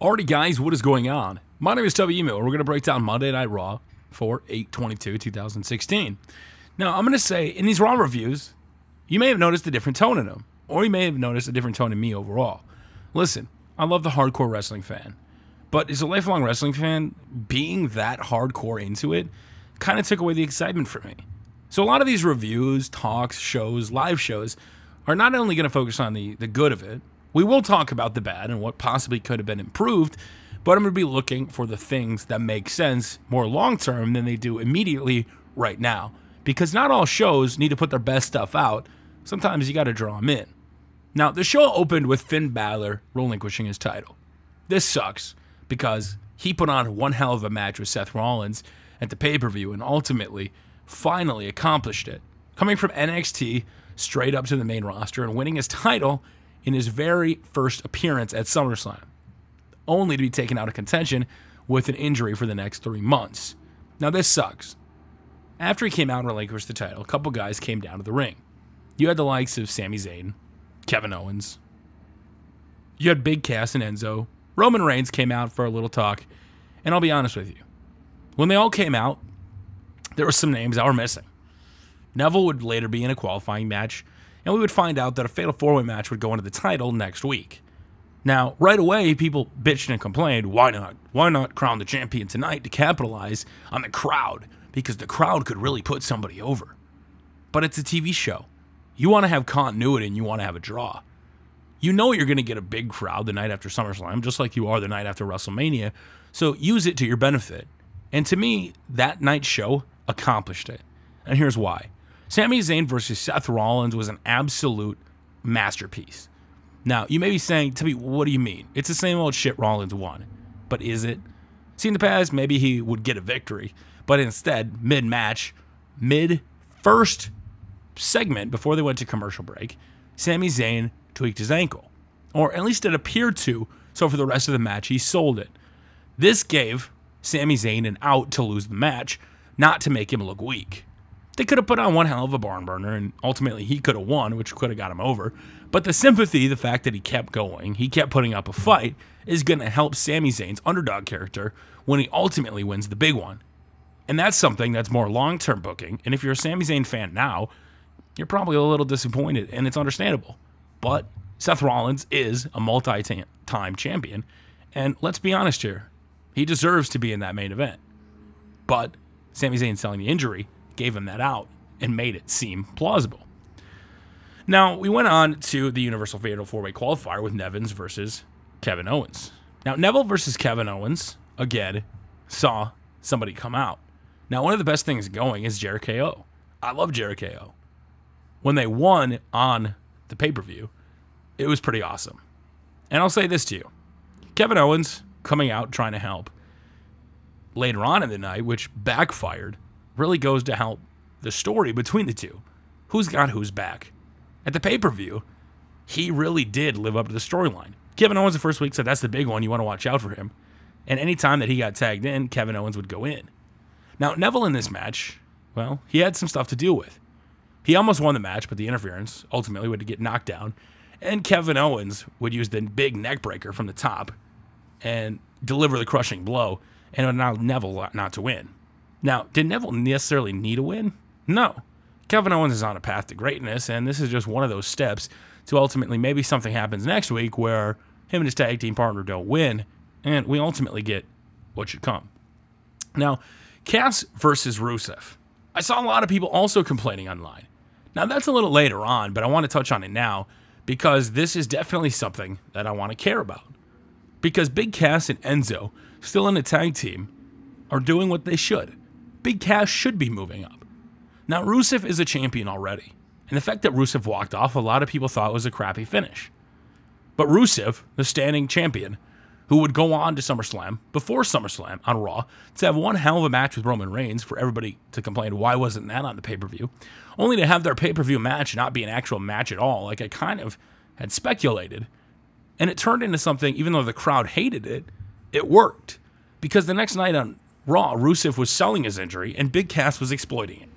Alrighty guys, what is going on? My name is TubbyEmu, and we're going to break down Monday Night Raw for 8/22/2016. Now, I'm going to say, in these Raw reviews, you may have noticed a different tone in them, or you may have noticed a different tone in me overall. Listen, I love the hardcore wrestling fan, but as a lifelong wrestling fan, being that hardcore into it kind of took away the excitement for me. So a lot of these reviews, talks, shows, live shows are not only going to focus on the good of it. We will talk about the bad and what possibly could have been improved, but I'm going to be looking for the things that make sense more long-term than they do immediately right now, because not all shows need to put their best stuff out. Sometimes you got to draw them in. Now, the show opened with Finn Balor relinquishing his title. This sucks, because he put on one hell of a match with Seth Rollins at the pay-per-view and ultimately, finally accomplished it. Coming from NXT straight up to the main roster and winning his title in his very first appearance at SummerSlam, only to be taken out of contention with an injury for the next 3 months. Now this sucks. After he came out and relinquished the title, a couple guys came down to the ring. You had the likes of Sami Zayn, Kevin Owens. You had Big Cass and Enzo. Roman Reigns came out for a little talk, and I'll be honest with you. When they all came out, there were some names that were missing. Neville would later be in a qualifying match, and we would find out that a Fatal 4-Way match would go into the title next week. Now, right away, people bitched and complained, why not? Why not crown the champion tonight to capitalize on the crowd? Because the crowd could really put somebody over. But it's a TV show. You want to have continuity and you want to have a draw. You know you're going to get a big crowd the night after SummerSlam, just like you are the night after WrestleMania, so use it to your benefit. And to me, that night's show accomplished it. And here's why. Sami Zayn versus Seth Rollins was an absolute masterpiece. Now, you may be saying, Tubby, what do you mean? It's the same old shit Rollins won. But is it? See, in the past, maybe he would get a victory. But instead, mid-match, mid-first segment, before they went to commercial break, Sami Zayn tweaked his ankle. Or at least it appeared to, so for the rest of the match, he sold it. This gave Sami Zayn an out to lose the match, not to make him look weak. They could have put on one hell of a barn burner, and ultimately he could have won, which could have got him over. But the sympathy, the fact that he kept going, he kept putting up a fight, is going to help Sami Zayn's underdog character when he ultimately wins the big one. And that's something that's more long-term booking, and if you're a Sami Zayn fan now, you're probably a little disappointed, and it's understandable. But Seth Rollins is a multi-time champion, and let's be honest here, he deserves to be in that main event. But Sami Zayn selling the injury gave him that out and made it seem plausible. Now, we went on to the Universal Fatal 4-Way Qualifier with Neville versus Kevin Owens. Now, Neville versus Kevin Owens, again, saw somebody come out. Now, one of the best things going is Jericho. I love Jericho. When they won on the pay-per-view, it was pretty awesome. And I'll say this to you. Kevin Owens coming out trying to help later on in the night, which backfired, really goes to help the story between the two. Who's got who's back? At the pay-per-view, he really did live up to the storyline. Kevin Owens the first week said that's the big one, you want to watch out for him. And any time that he got tagged in, Kevin Owens would go in. Now, Neville in this match, well, he had some stuff to deal with. He almost won the match, but the interference ultimately would get knocked down. And Kevin Owens would use the big neck breaker from the top and deliver the crushing blow and it would allow Neville not to win. Now, did Neville necessarily need a win? No. Kevin Owens is on a path to greatness, and this is just one of those steps to ultimately maybe something happens next week where him and his tag team partner don't win, and we ultimately get what should come. Now, Cass versus Rusev. I saw a lot of people also complaining online. Now, that's a little later on, but I want to touch on it now because this is definitely something that I want to care about. Because Big Cass and Enzo, still in a tag team, are doing what they should. Big Cass should be moving up. Now, Rusev is a champion already, and the fact that Rusev walked off, a lot of people thought was a crappy finish. But Rusev, the standing champion, who would go on to SummerSlam, before SummerSlam on Raw, to have one hell of a match with Roman Reigns for everybody to complain, why wasn't that on the pay-per-view, only to have their pay-per-view match not be an actual match at all, like I kind of had speculated. And it turned into something, even though the crowd hated it, it worked. Because the next night on Raw, Rusev was selling his injury, and Big Cass was exploiting it.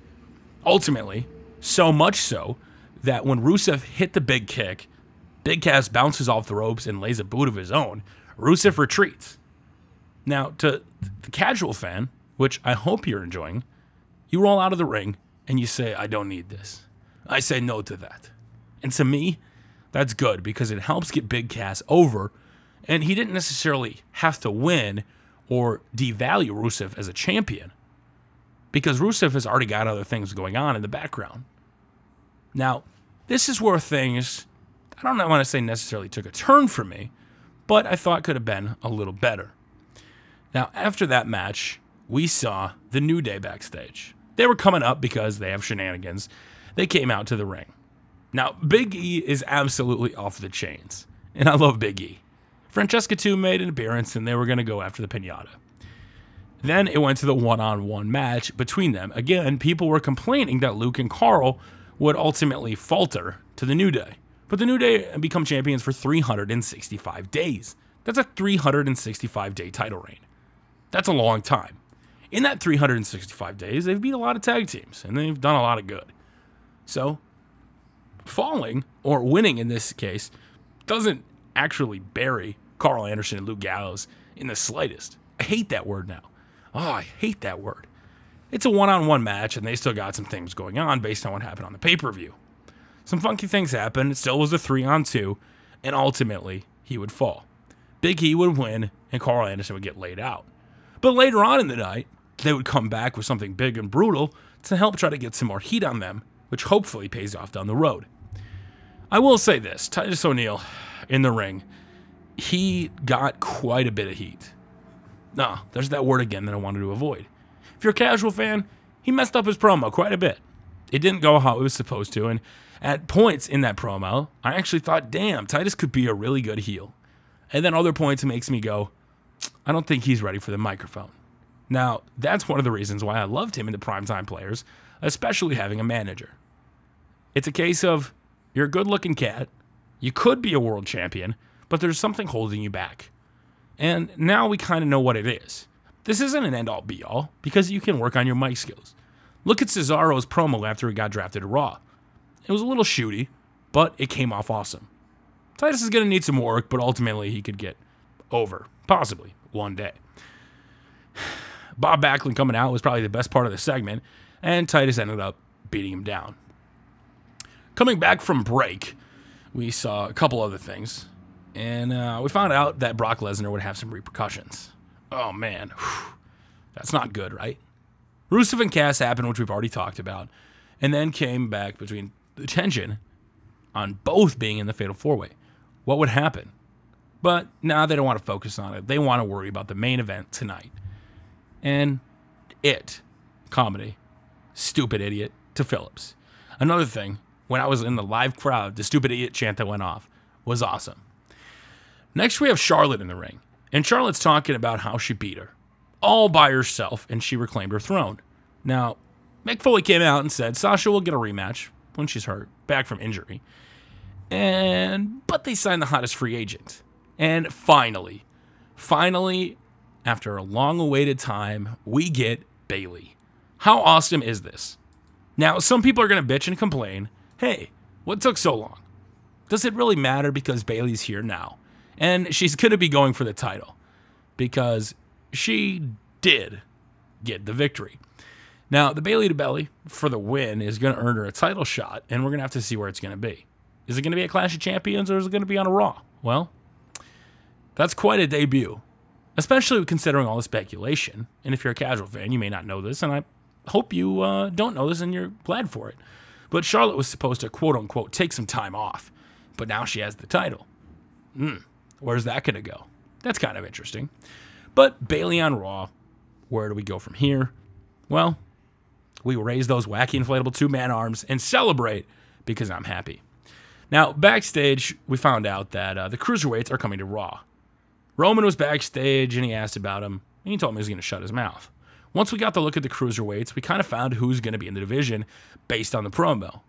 Ultimately, so much so, that when Rusev hit the big kick, Big Cass bounces off the ropes and lays a boot of his own. Rusev retreats. Now, to the casual fan, which I hope you're enjoying, you roll out of the ring and you say, I don't need this. I say no to that. And to me, that's good because it helps get Big Cass over, and he didn't necessarily have to win or devalue Rusev as a champion because Rusev has already got other things going on in the background. Now, this is where things, I don't want to say necessarily took a turn for me, but I thought could have been a little better. Now, after that match, we saw The New Day backstage. They were coming up because they have shenanigans. They came out to the ring. Now, Big E is absolutely off the chains, and I love Big E. Francesca 2 made an appearance, and they were going to go after the pinata. Then it went to the one-on-one match between them. Again, people were complaining that Luke and Carl would ultimately falter to the New Day. But the New Day become champions for 365 days. That's a 365-day title reign. That's a long time. In that 365 days, they've beat a lot of tag teams, and they've done a lot of good. So, falling, or winning in this case, doesn't actually bury Carl Anderson and Luke Gallows in the slightest. I hate that word now. Oh, I hate that word. It's a one-on-one match, and they still got some things going on based on what happened on the pay-per-view. Some funky things happened. It still was a 3-on-2, and ultimately, he would fall. Big E would win, and Carl Anderson would get laid out. But later on in the night, they would come back with something big and brutal to help try to get some more heat on them, which hopefully pays off down the road. I will say this, Titus O'Neil in the ring, he got quite a bit of heat. Ah, there's that word again that I wanted to avoid. If you're a casual fan, he messed up his promo quite a bit. It didn't go how it was supposed to, and at points in that promo, I actually thought, damn, Titus could be a really good heel. And then other points, it makes me go, I don't think he's ready for the microphone. Now, that's one of the reasons why I loved him in the primetime players, especially having a manager. It's a case of, you're a good-looking cat, you could be a world champion, but there's something holding you back. And now we kind of know what it is. This isn't an end-all be-all, because you can work on your mic skills. Look at Cesaro's promo after he got drafted to Raw. It was a little shooty, but it came off awesome. Titus is going to need some work, but ultimately he could get over, possibly, one day. Bob Backlund coming out was probably the best part of the segment, and Titus ended up beating him down. Coming back from break, we saw a couple other things, and we found out that Brock Lesnar would have some repercussions. Oh, man. Whew. That's not good, right? Rusev and Cass happened, which we've already talked about, and then came back between the tension on both being in the Fatal 4-Way. What would happen? But now they don't want to focus on it. They want to worry about the main event tonight. And it. Comedy. Stupid idiot to Phillips. Another thing, when I was in the live crowd, the stupid idiot chant that went off was awesome. Next, we have Charlotte in the ring. And Charlotte's talking about how she beat her. All by herself, and she reclaimed her throne. Now, Mick Foley came out and said, Sasha will get a rematch when she's hurt, back from injury. But they signed the hottest free agent. And finally, after a long-awaited time, we get Bayley. How awesome is this? Now, some people are going to bitch and complain, hey, what took so long? Does it really matter because Bayley's here now? And she's going to be going for the title because she did get the victory. Now, the Bayley to Bayley for the win is going to earn her a title shot, and we're going to have to see where it's going to be. Is it going to be a Clash of Champions, or is it going to be on a Raw? Well, that's quite a debut, especially considering all the speculation. And if you're a casual fan, you may not know this, and I hope you don't know this and you're glad for it. But Charlotte was supposed to, quote-unquote, take some time off, but now she has the title. Where's that going to go? That's kind of interesting. But Bayley on Raw, where do we go from here? Well, we raise those wacky inflatable two-man arms and celebrate because I'm happy. Now, backstage, we found out that the Cruiserweights are coming to Raw. Roman was backstage, and he asked about him, and he told me he was going to shut his mouth. Once we got the look at the Cruiserweights, we kind of found who's going to be in the division based on the promo.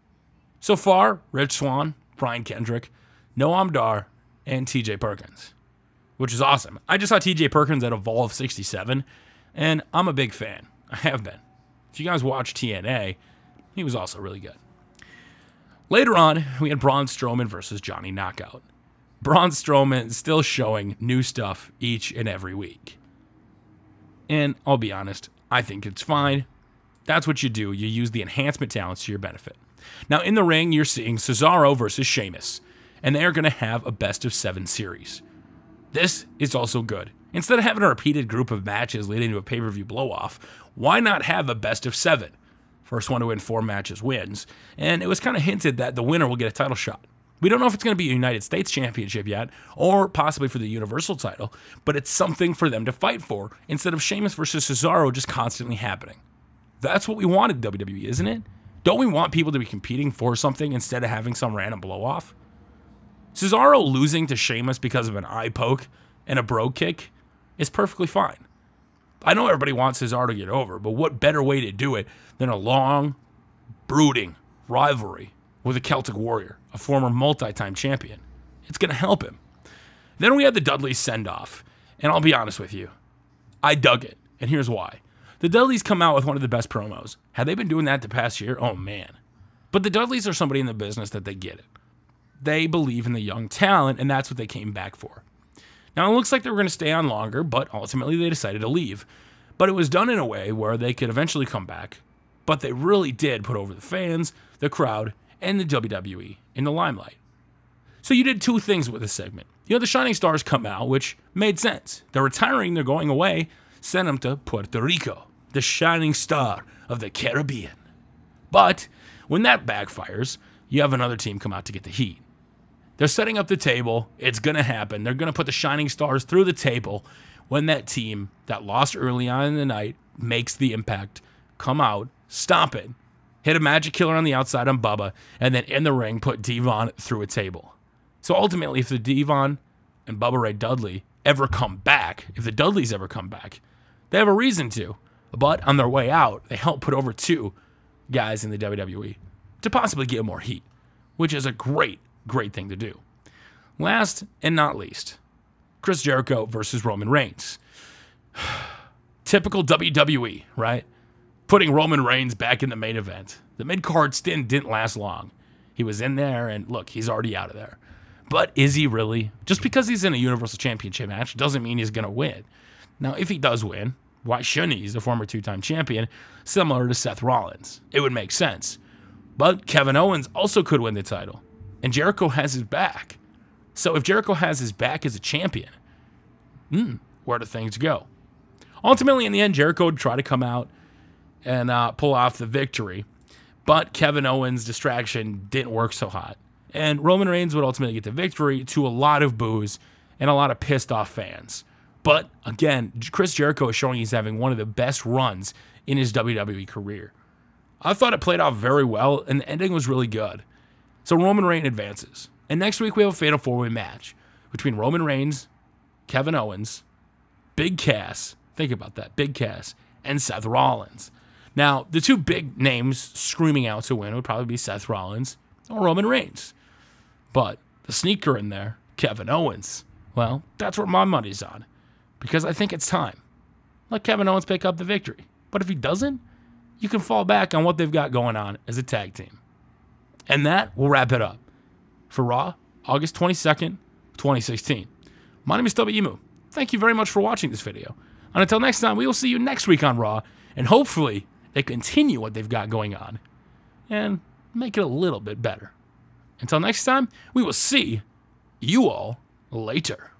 So far, Rich Swann, Brian Kendrick, Noam Dar, and TJ Perkins, which is awesome. I just saw TJ Perkins at Evolve 67, and I'm a big fan. I have been. If you guys watch TNA, he was also really good. Later on, we had Braun Strowman versus Johnny Knockout. Braun Strowman is still showing new stuff each and every week. And I'll be honest, I think it's fine. That's what you do. You use the enhancement talents to your benefit. Now, in the ring, you're seeing Cesaro versus Sheamus, and they are going to have a best-of-7 series. This is also good. Instead of having a repeated group of matches leading to a pay-per-view blow-off, why not have a best-of-7? First one to win 4 matches wins, and it was kind of hinted that the winner will get a title shot. We don't know if it's going to be a United States Championship yet, or possibly for the Universal title, but it's something for them to fight for, instead of Sheamus versus Cesaro just constantly happening. That's what we wanted, WWE, isn't it? Don't we want people to be competing for something instead of having some random blow-off? Cesaro losing to Sheamus because of an eye poke and a bro kick is perfectly fine. I know everybody wants Cesaro to get over, but what better way to do it than a long, brooding rivalry with a Celtic Warrior, a former multi-time champion? It's going to help him. Then we had the Dudley's send-off, and I'll be honest with you, I dug it, and here's why. The Dudleys come out with one of the best promos. Had they been doing that the past year? Oh, man. But the Dudleys are somebody in the business that they get it. They believe in the young talent, and that's what they came back for. Now, it looks like they were going to stay on longer, but ultimately they decided to leave. But it was done in a way where they could eventually come back, but they really did put over the fans, the crowd, and the WWE in the limelight. So you did two things with this segment. You had the Shining Stars come out, which made sense. They're retiring, they're going away, sent them to Puerto Rico, the shining star of the Caribbean. But when that backfires, you have another team come out to get the heat. They're setting up the table. It's going to happen. They're going to put the Shining Stars through the table when that team that lost early on in the night makes the impact, come out, stomp it, hit a magic killer on the outside on Bubba, and then in the ring put D-Von through a table. So ultimately, if the D-Von and Bubba Ray Dudley ever come back, if the Dudleys ever come back, they have a reason to. But on their way out, they help put over 2 guys in the WWE to possibly get more heat, which is a great, great thing to do. Last and not least, Chris Jericho versus Roman Reigns. Typical WWE, right? Putting Roman Reigns back in the main event. The mid-card stint didn't last long. He was in there, and look, he's already out of there. But is he really? Just because he's in a Universal Championship match doesn't mean he's going to win. Now, if he does win, why shouldn't he? He's a former 2-time champion, similar to Seth Rollins. It would make sense. But Kevin Owens also could win the title, and Jericho has his back. So if Jericho has his back as a champion, where do things go? Ultimately, in the end, Jericho would try to come out and pull off the victory, but Kevin Owens' distraction didn't work so hot, and Roman Reigns would ultimately get the victory to a lot of boos and a lot of pissed-off fans. But again, Chris Jericho is showing he's having one of the best runs in his WWE career. I thought it played off very well, and the ending was really good. So Roman Reigns advances. And next week we have a Fatal 4-Way match between Roman Reigns, Kevin Owens, Big Cass, think about that, Big Cass, and Seth Rollins. Now, the 2 big names screaming out to win would probably be Seth Rollins or Roman Reigns. But the sneaker in there, Kevin Owens, well, that's where my money's on. Because I think it's time. Let Kevin Owens pick up the victory. But if he doesn't, you can fall back on what they've got going on as a tag team. And that will wrap it up. For Raw, August 22nd, 2016. My name is TubbyEmu. Thank you very much for watching this video. And until next time, we will see you next week on Raw. And hopefully, they continue what they've got going on. And make it a little bit better. Until next time, we will see you all later.